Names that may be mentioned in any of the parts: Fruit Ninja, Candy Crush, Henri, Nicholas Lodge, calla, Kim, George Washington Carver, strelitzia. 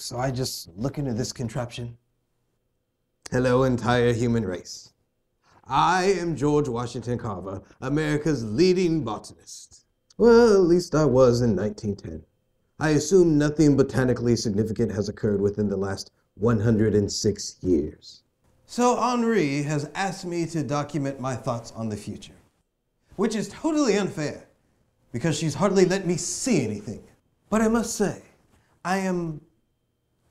So I just look into this contraption. Hello, entire human race. I am George Washington Carver, America's leading botanist. Well, at least I was in 1910. I assume nothing botanically significant has occurred within the last 106 years. So Henri has asked me to document my thoughts on the future, which is totally unfair because she's hardly let me see anything. But I must say, I am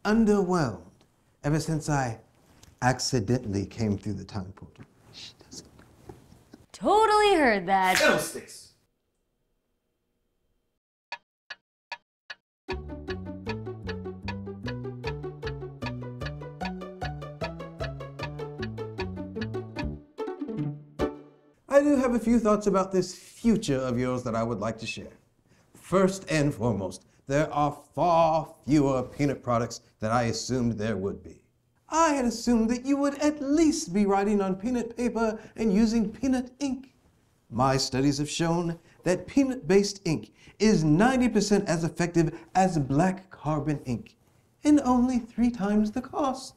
underwhelmed ever since I accidentally came through the time portal. She doesn't. Totally heard that. Fiddlesticks. I do have a few thoughts about this future of yours that I would like to share. First and foremost, there are far fewer peanut products than I assumed there would be. I had assumed that you would at least be writing on peanut paper and using peanut ink. My studies have shown that peanut-based ink is 90% as effective as black carbon ink, and only 3 times the cost.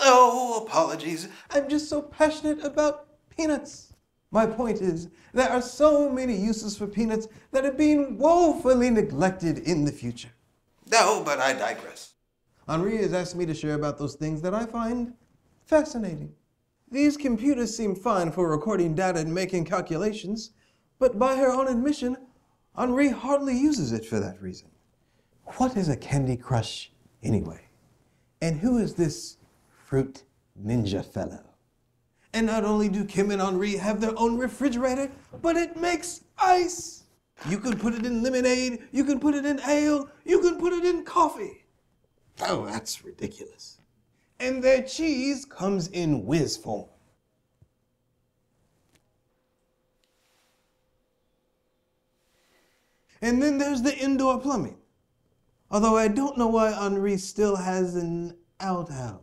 Oh, apologies. I'm just so passionate about peanuts. My point is, there are so many uses for peanuts that are being woefully neglected in the future. No, but I digress. Henri has asked me to share about those things that I find fascinating. These computers seem fine for recording data and making calculations, but by her own admission, Henri hardly uses it for that reason. What is a Candy Crush anyway? And who is this Fruit Ninja fellow? And not only do Kim and Henri have their own refrigerator, but it makes ice. You can put it in lemonade, you can put it in ale, you can put it in coffee. Oh, that's ridiculous. And their cheese comes in whiz form. And then there's the indoor plumbing. Although I don't know why Henri still has an outhouse.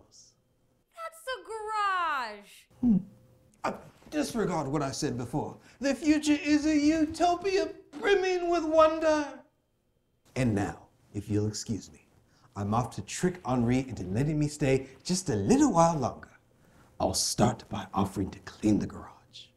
Disregard what I said before. The future is a utopia brimming with wonder. And now, if you'll excuse me, I'm off to trick Henri into letting me stay just a little while longer. I'll start by offering to clean the garage.